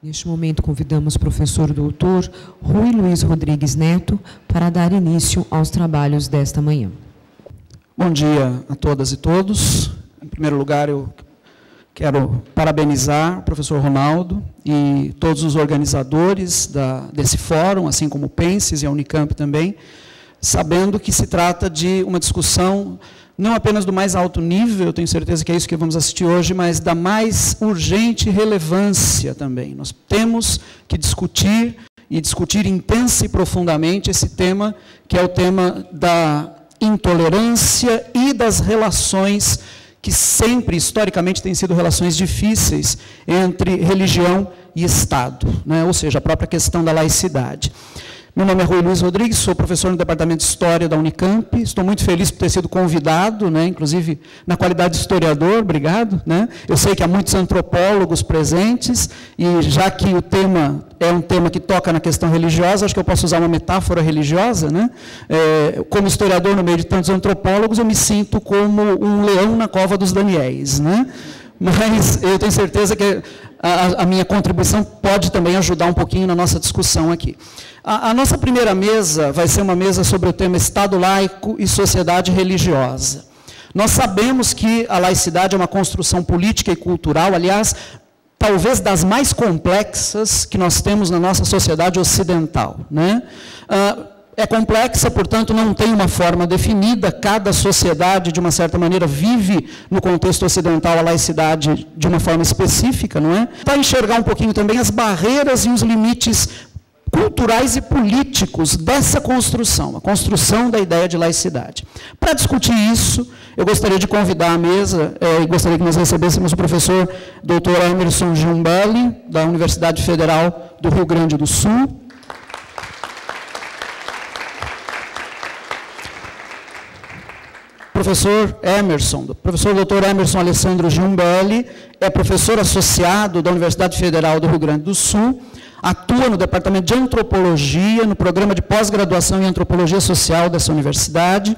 Neste momento, convidamos o professor doutor Rui Luiz Rodrigues Neto para dar início aos trabalhos desta manhã. Bom dia a todas e todos. Em primeiro lugar, eu quero parabenizar o professor Ronaldo e todos os organizadores desse fórum, assim como o Pences e a Unicamp também, sabendo que se trata de uma discussão não apenas do mais alto nível, eu tenho certeza que é isso que vamos assistir hoje, mas da mais urgente relevância também. Nós temos que discutir, e discutir intensa e profundamente, esse tema, que é o tema da intolerância e das relações que sempre, historicamente, têm sido relações difíceis entre religião e Estado, né? Ou seja, a própria questão da laicidade. Meu nome é Rui Luiz Rodrigues, sou professor no Departamento de História da Unicamp, estou muito feliz por ter sido convidado, né, inclusive na qualidade de historiador, obrigado, né? Eu sei que há muitos antropólogos presentes, e já que o tema é um tema que toca na questão religiosa, acho que eu posso usar uma metáfora religiosa, né? Como historiador no meio de tantos antropólogos, eu me sinto como um leão na cova dos Daniéis, né? Mas eu tenho certeza que a minha contribuição pode também ajudar um pouquinho na nossa discussão aqui. A nossa primeira mesa vai ser uma mesa sobre o tema Estado laico e sociedade religiosa. Nós sabemos que a laicidade é uma construção política e cultural, aliás, talvez das mais complexas que nós temos na nossa sociedade ocidental, né? É complexa, portanto, não tem uma forma definida. Cada sociedade, de uma certa maneira, vive no contexto ocidental a laicidade de uma forma específica, não é? Para enxergar um pouquinho também as barreiras e os limites culturais e políticos dessa construção, a construção da ideia de laicidade. Para discutir isso, eu gostaria de convidar à mesa, e gostaria que nós recebêssemos o professor Dr. Emerson Giumbelli, da Universidade Federal do Rio Grande do Sul. Professor Dr. Emerson Alessandro Giumbelli é professor associado da Universidade Federal do Rio Grande do Sul, atua no Departamento de Antropologia, no Programa de Pós-Graduação em Antropologia Social dessa universidade.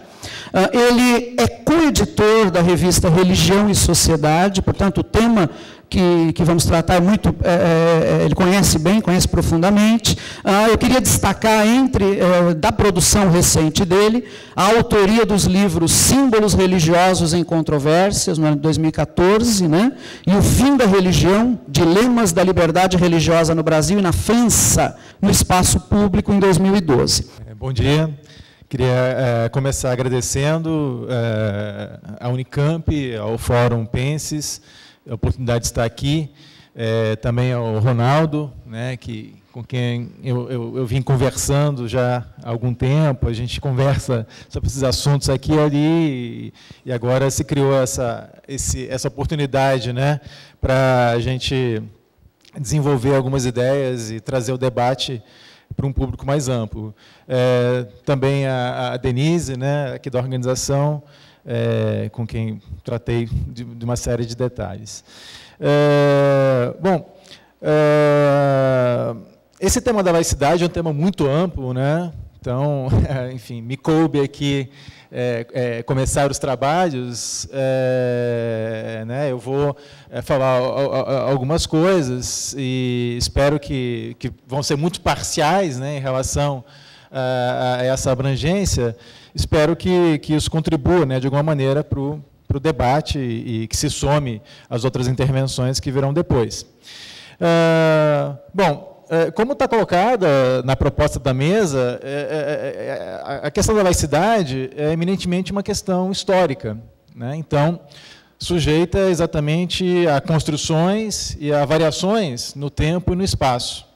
Ele é coeditor da revista Religião e Sociedade, portanto, o tema que vamos tratar é muito... ele conhece bem, conhece profundamente. Eu queria destacar, da produção recente dele, a autoria dos livros Símbolos Religiosos em Controvérsias, no ano de 2014, né? E o Fim da Religião, Dilemas da Liberdade Religiosa no Brasil e na França, no espaço público, em 2012. Bom dia. Queria começar agradecendo à Unicamp, ao Fórum Pences, a oportunidade de estar aqui, também ao Ronaldo, né, com quem eu vim conversando já há algum tempo. A gente conversa sobre esses assuntos aqui e ali, e agora se criou essa oportunidade, né, para a gente desenvolver algumas ideias e trazer o debate para um público mais amplo. Também a Denise, né, aqui da organização, com quem tratei de uma série de detalhes. Esse tema da laicidade é um tema muito amplo, né? Então, enfim, me coube aqui começar os trabalhos, né? Eu vou falar algumas coisas e espero que vão ser muito parciais, né, em relação a essa abrangência. Espero que isso contribua, né, de alguma maneira para o debate e que se some às outras intervenções que virão depois. Como está colocada na proposta da mesa, a questão da laicidade é eminentemente uma questão histórica, né? Então, sujeita exatamente a construções e a variações no tempo e no espaço.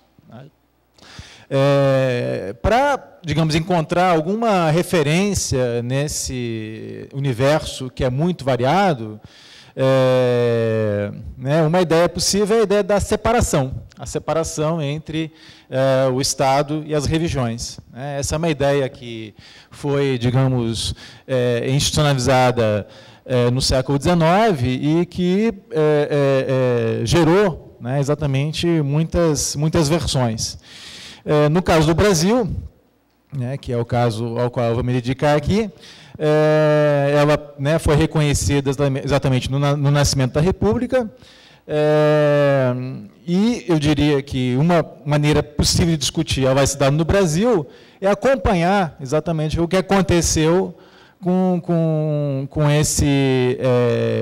Para, digamos, encontrar alguma referência nesse universo que é muito variado, né, uma ideia possível é a ideia da separação, a separação entre o Estado e as religiões, né? Essa é uma ideia que foi, digamos, institucionalizada no século XIX e que gerou, né, exatamente muitas versões. No caso do Brasil, né, que é o caso ao qual eu vou me dedicar aqui, ela, né, foi reconhecida exatamente no nascimento da República, E eu diria que uma maneira possível de discutir a laicidade no Brasil é acompanhar exatamente o que aconteceu com esse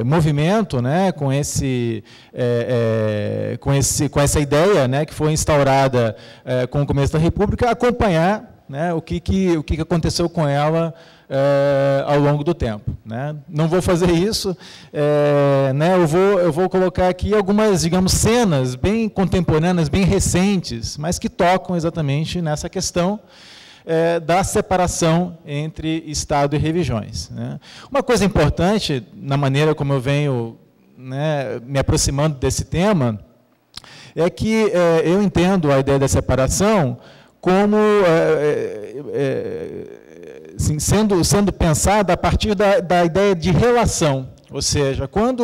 movimento, né, com essa ideia, né, que foi instaurada com o começo da República, acompanhar, né, o que aconteceu com ela ao longo do tempo, né? Não vou fazer isso, né? Eu vou colocar aqui algumas, digamos, cenas bem contemporâneas, bem recentes, mas que tocam exatamente nessa questão da separação entre Estado e religiões, né? Uma coisa importante na maneira como eu venho, né, me aproximando desse tema é que eu entendo a ideia da separação como assim, sendo pensada a partir da ideia de relação, ou seja, quando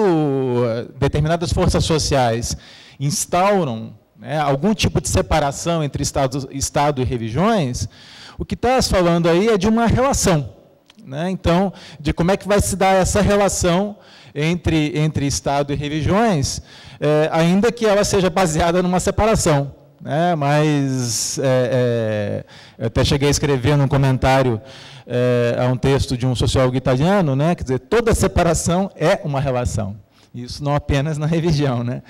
determinadas forças sociais instauram, né, algum tipo de separação entre Estado e religiões, o que está se falando aí é de uma relação, né? Então, de como é que vai se dar essa relação entre Estado e religiões, ainda que ela seja baseada numa separação, né? Mas eu até cheguei a escrever num comentário a um texto de um sociólogo italiano, né? Quer dizer, toda separação é uma relação. Isso não apenas na religião, né?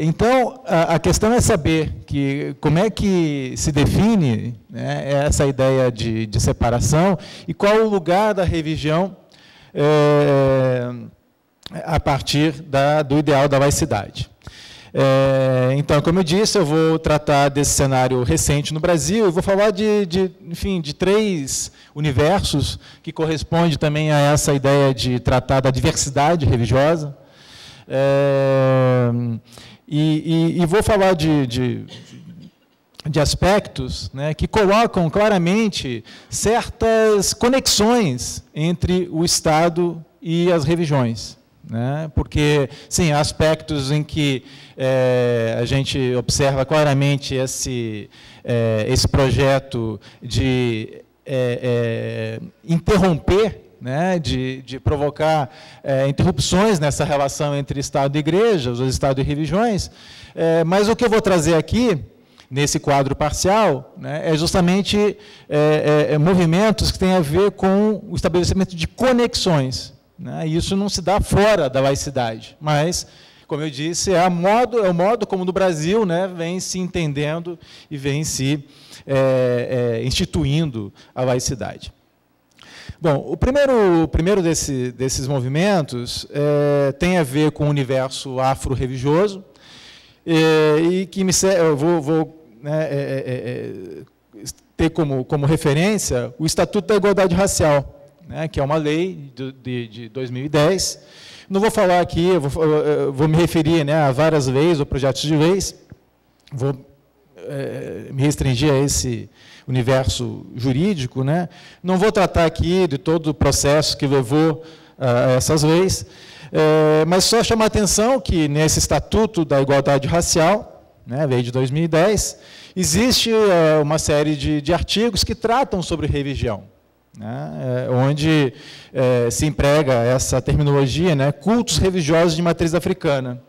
Então, a questão é saber que, como é que se define, né, essa ideia de separação e qual o lugar da religião a partir do ideal da laicidade. Então, como eu disse, eu vou tratar desse cenário recente no Brasil. Eu vou falar de três universos que correspondem também a essa ideia de tratar da diversidade religiosa. E vou falar de aspectos, né, que colocam claramente certas conexões entre o Estado e as religiões. Porque, sim, há aspectos em que a gente observa claramente esse projeto de interromper, né, de provocar interrupções nessa relação entre Estado e igrejas, Estado e religiões, mas o que eu vou trazer aqui, nesse quadro parcial, né, é justamente movimentos que têm a ver com o estabelecimento de conexões. Isso não se dá fora da laicidade, mas, como eu disse, é o modo como no Brasil, né, vem se entendendo e vem se instituindo a laicidade. Bom, o primeiro desses movimentos tem a ver com o universo afro-religioso, e que eu vou, né, ter como referência o Estatuto da Igualdade Racial, né, que é uma lei de 2010. Não vou falar aqui, eu vou me referir, né, a várias leis ou projetos de leis, vou me restringir a esse universo jurídico, né. Não vou tratar aqui de todo o processo que levou a essas leis, mas só chamar a atenção que nesse Estatuto da Igualdade Racial, né, lei de 2010, existe uma série de artigos que tratam sobre religião, né, onde se emprega essa terminologia, né, cultos religiosos de matriz africana.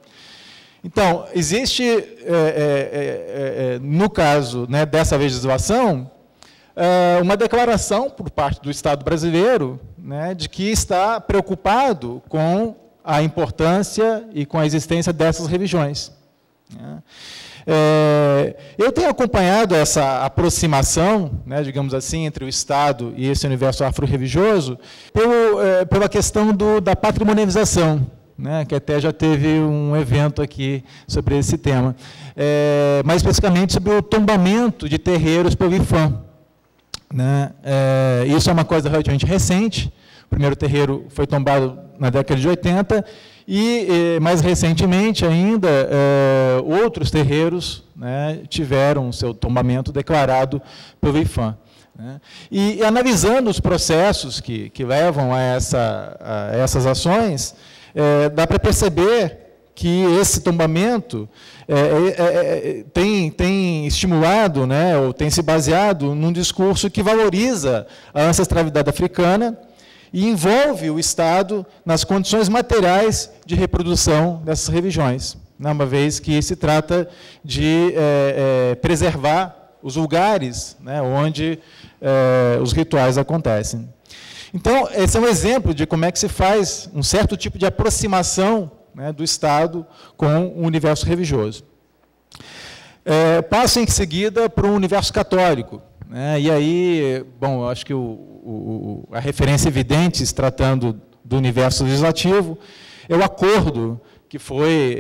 Então, existe, no caso, né, dessa legislação, uma declaração por parte do Estado brasileiro, né, de que está preocupado com a importância e com a existência dessas religiões, né. Eu tenho acompanhado essa aproximação, né, digamos assim, entre o Estado e esse universo afro-religioso pela questão da patrimonialização, né, que até já teve um evento aqui sobre esse tema, mais especificamente sobre o tombamento de terreiros pelo IPHAN, né. Isso é uma coisa relativamente recente. O primeiro terreiro foi tombado na década de 80, e mais recentemente ainda, outros terreiros, né, tiveram seu tombamento declarado pelo IPHAN, né. E analisando os processos que levam a essas ações, dá para perceber que esse tombamento tem estimulado, né, ou tem se baseado num discurso que valoriza a ancestralidade africana e envolve o Estado nas condições materiais de reprodução dessas religiões, né? Uma vez que se trata de preservar os lugares, né, onde os rituais acontecem. Então, esse é um exemplo de como é que se faz um certo tipo de aproximação, né, do Estado com o universo religioso. Passo em seguida para o universo católico, né, e aí, bom, eu acho que a referência evidente, se tratando do universo legislativo, é o acordo que foi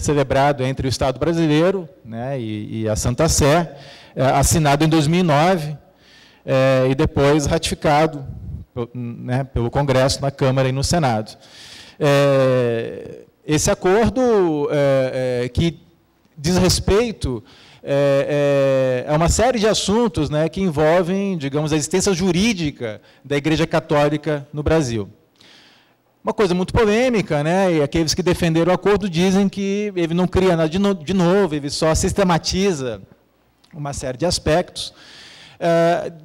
celebrado entre o Estado brasileiro, né, e a Santa Sé, assinado em 2009 e depois ratificado, né, pelo Congresso, na Câmara e no Senado. Esse acordo que diz respeito a uma série de assuntos, né, que envolvem, digamos, a existência jurídica da Igreja Católica no Brasil. Uma coisa muito polêmica, né, e aqueles que defenderam o acordo dizem que ele não cria nada de novo, ele só sistematiza uma série de aspectos.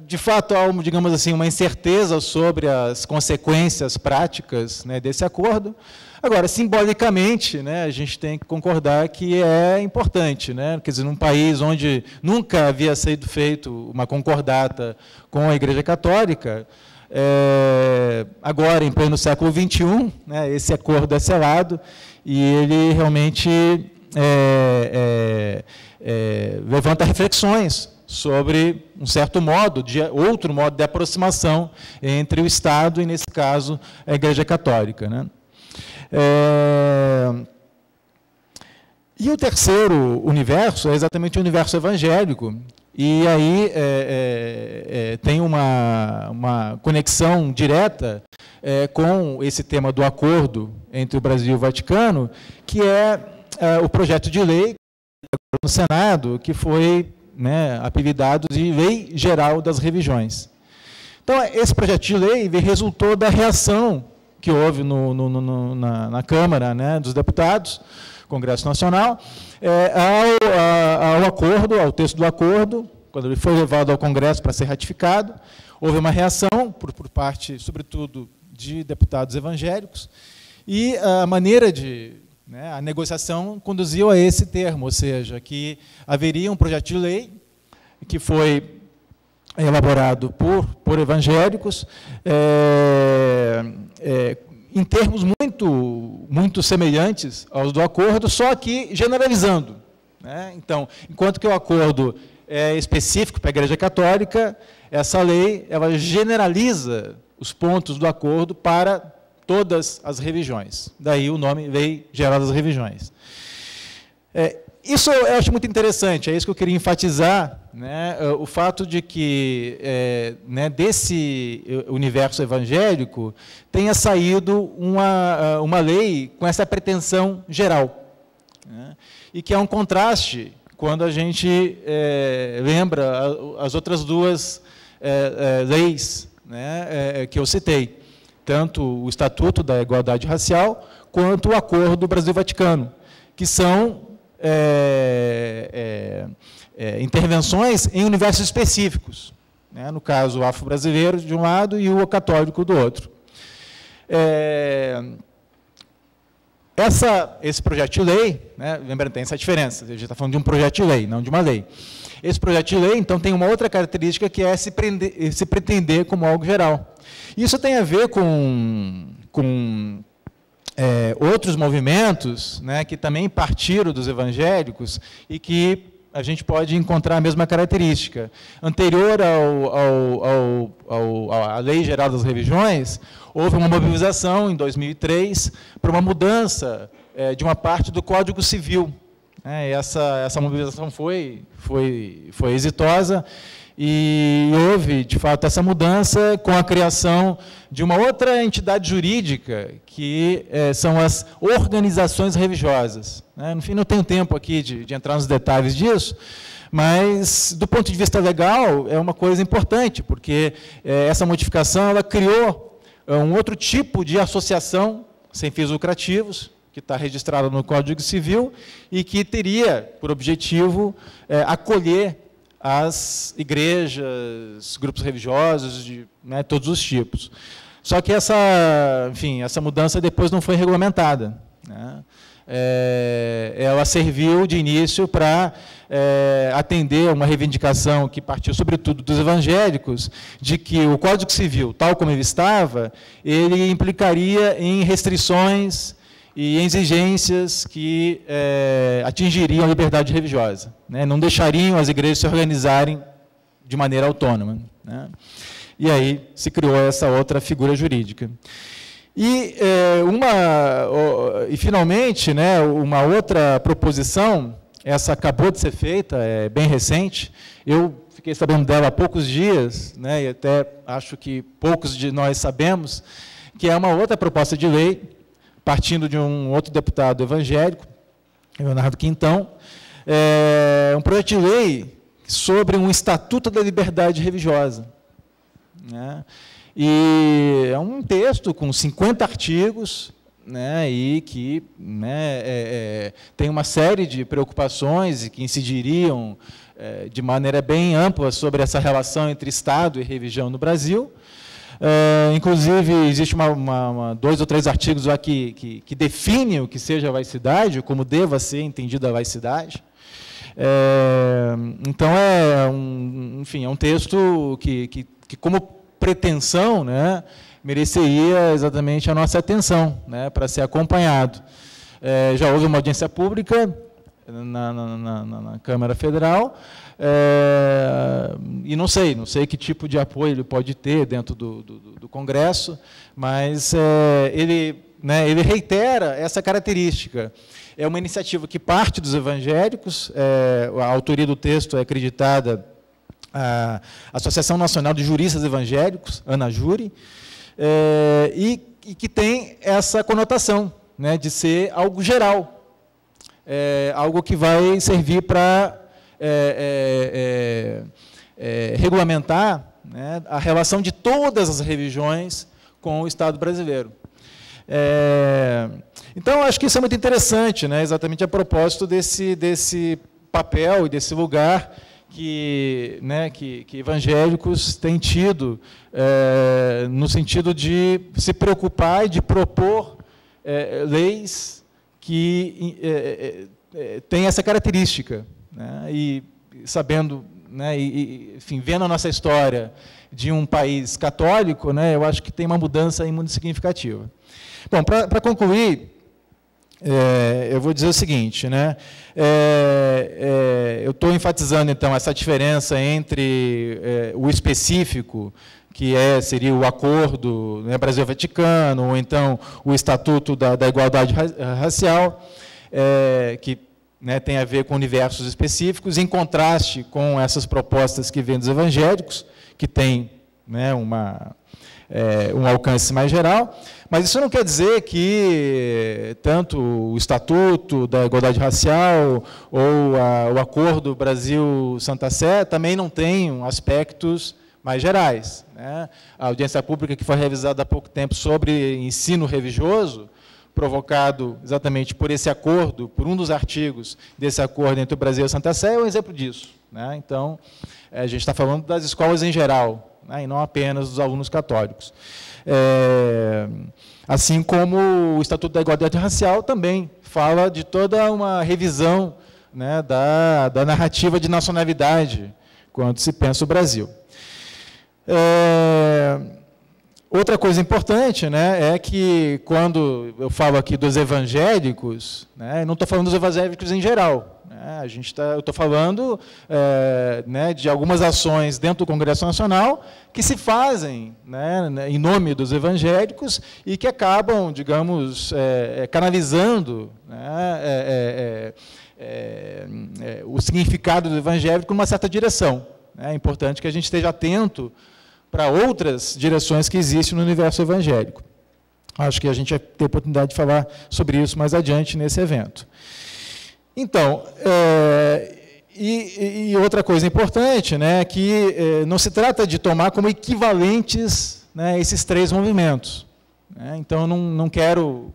De fato, há, digamos assim, uma incerteza sobre as consequências práticas, né, desse acordo. Agora, simbolicamente, né, a gente tem que concordar que é importante, né? Quer dizer, num país onde nunca havia sido feito uma concordata com a Igreja Católica, agora, em pleno século XXI, né, esse acordo é selado e ele realmente levanta reflexões sobre um certo modo, outro modo de aproximação entre o Estado e, nesse caso, a Igreja Católica, né? E o terceiro universo é exatamente o universo evangélico, e aí tem uma conexão direta com esse tema do acordo entre o Brasil e o Vaticano, que é o projeto de lei no Senado, que foi, né, apelidado de Lei Geral das Religiões. Então, esse projeto de lei resultou da reação que houve na Câmara, né, dos Deputados, Congresso Nacional, ao acordo, ao texto do acordo. Quando ele foi levado ao Congresso para ser ratificado, houve uma reação por parte, sobretudo, de deputados evangélicos, e a maneira de... A negociação conduziu a esse termo, ou seja, que haveria um projeto de lei que foi elaborado por evangélicos, em termos muito semelhantes aos do acordo, só que generalizando, né? Então, enquanto que o acordo é específico para a Igreja Católica, essa lei ela generaliza os pontos do acordo para todas as religiões. Daí o nome Lei Geral das Religiões. Isso eu acho muito interessante, é isso que eu queria enfatizar, né, o fato de que, né, desse universo evangélico tenha saído uma lei com essa pretensão geral, né, e que é um contraste quando a gente lembra as outras duas leis, né, que eu citei, tanto o Estatuto da Igualdade Racial quanto o Acordo do Brasil-Vaticano, que são intervenções em universos específicos, né? No caso, o afro-brasileiro, de um lado, e o católico, do outro. Esse projeto de lei, né, lembrando, tem essa diferença, a gente está falando de um projeto de lei, não de uma lei. Esse projeto de lei, então, tem uma outra característica, que é se pretender como algo geral. Isso tem a ver com outros movimentos, né, que também partiram dos evangélicos e que a gente pode encontrar a mesma característica. Anterior à Lei Geral das Religiões, houve uma mobilização, em 2003, para uma mudança de uma parte do Código Civil. Essa mobilização foi exitosa e houve, de fato, essa mudança com a criação de uma outra entidade jurídica, que são as organizações religiosas. No fim, não tenho tempo aqui de entrar nos detalhes disso, mas, do ponto de vista legal, é uma coisa importante, porque essa modificação ela criou um outro tipo de associação sem fins lucrativos, que está registrado no Código Civil e que teria por objetivo acolher as igrejas, grupos religiosos de, né, todos os tipos. Só que essa, enfim, essa mudança depois não foi regulamentada, né? Ela serviu de início para atender a uma reivindicação que partiu, sobretudo, dos evangélicos, de que o Código Civil, tal como ele estava, ele implicaria em restrições e exigências que atingiriam a liberdade religiosa, né? Não deixariam as igrejas se organizarem de maneira autônoma, né? E aí se criou essa outra figura jurídica. E finalmente, né, uma outra proposição, essa acabou de ser feita, é bem recente, eu fiquei sabendo dela há poucos dias, né, e até acho que poucos de nós sabemos, que é uma outra proposta de lei, partindo de um outro deputado evangélico, Leonardo Quintão, um projeto de lei sobre um Estatuto da Liberdade Religiosa, né? E é um texto com 50 artigos, né, e que, né, tem uma série de preocupações e que incidiriam de maneira bem ampla sobre essa relação entre Estado e religião no Brasil. Inclusive, existe dois ou três artigos lá que definem o que seja a laicidade, como deva ser entendida a laicidade. Então, enfim, é um texto que como pretensão, né, mereceria exatamente a nossa atenção, né, para ser acompanhado. Já houve uma audiência pública na Câmara Federal, e não sei que tipo de apoio ele pode ter dentro do Congresso, mas ele reitera essa característica. É uma iniciativa que parte dos evangélicos, a autoria do texto é acreditada a Associação Nacional de Juristas Evangélicos, Anajure, e que tem essa conotação, né, de ser algo geral, algo que vai servir para regulamentar, né, a relação de todas as religiões com o Estado brasileiro. Então, acho que isso é muito interessante, né, exatamente a propósito desse papel e desse lugar que evangélicos têm tido, no sentido de se preocupar e de propor leis que têm essa característica, né? E sabendo, né, enfim, vendo a nossa história de um país católico, né, eu acho que tem uma mudança aí muito significativa. Bom, para concluir, eu vou dizer o seguinte, né? Eu estou enfatizando então essa diferença entre o específico, que seria o acordo, né, Brasil-Vaticano, ou então o Estatuto da Igualdade Racial, que, né, tem a ver com universos específicos, em contraste com essas propostas que vêm dos evangélicos, que têm, né, um alcance mais geral, mas isso não quer dizer que tanto o Estatuto da Igualdade Racial ou o Acordo Brasil-Santa Sé também não tenham aspectos mais gerais, né? A audiência pública que foi realizada há pouco tempo sobre ensino religioso, provocado exatamente por esse acordo, por um dos artigos desse acordo entre o Brasil e Santa Sé, é um exemplo disso, né? Então, a gente está falando das escolas em geral, e não apenas dos alunos católicos. Assim como o Estatuto da Igualdade Racial também fala de toda uma revisão, né, da narrativa de nacionalidade quando se pensa o Brasil. Outra coisa importante, né, é que, quando eu falo aqui dos evangélicos, né, não estou falando dos evangélicos em geral. Eu estou falando né, de algumas ações dentro do Congresso Nacional que se fazem, né, em nome dos evangélicos e que acabam, digamos, canalizando, né, o significado do evangélico numa certa direção. É importante que a gente esteja atento para outras direções que existem no universo evangélico. Acho que a gente vai ter oportunidade de falar sobre isso mais adiante nesse evento. Então, e outra coisa importante, né, que não se trata de tomar como equivalentes, né, esses três movimentos, né? Então, não quero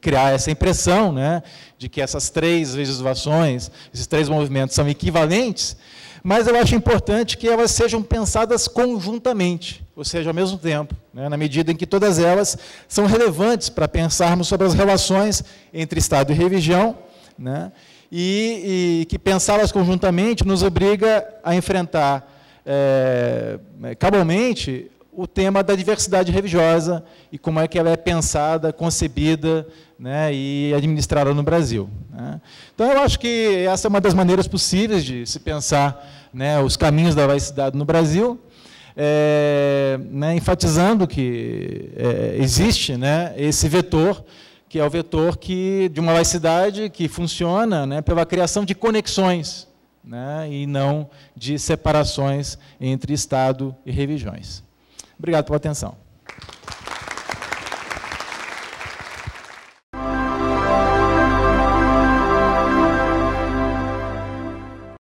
criar essa impressão, né, de que essas três legislações, esses três movimentos são equivalentes, mas eu acho importante que elas sejam pensadas conjuntamente, ou seja, ao mesmo tempo, né, na medida em que todas elas são relevantes para pensarmos sobre as relações entre Estado e religião, né, e que pensá-las conjuntamente nos obriga a enfrentar cabalmente o tema da diversidade religiosa e como é que ela é pensada, concebida, né, e administrada no Brasil, né. Então, eu acho que essa é uma das maneiras possíveis de se pensar, né, os caminhos da laicidade no Brasil, né, enfatizando que existe, né, esse vetor, que é o vetor de uma laicidade que funciona, né, pela criação de conexões, né, e não de separações entre Estado e religiões. Obrigado pela atenção.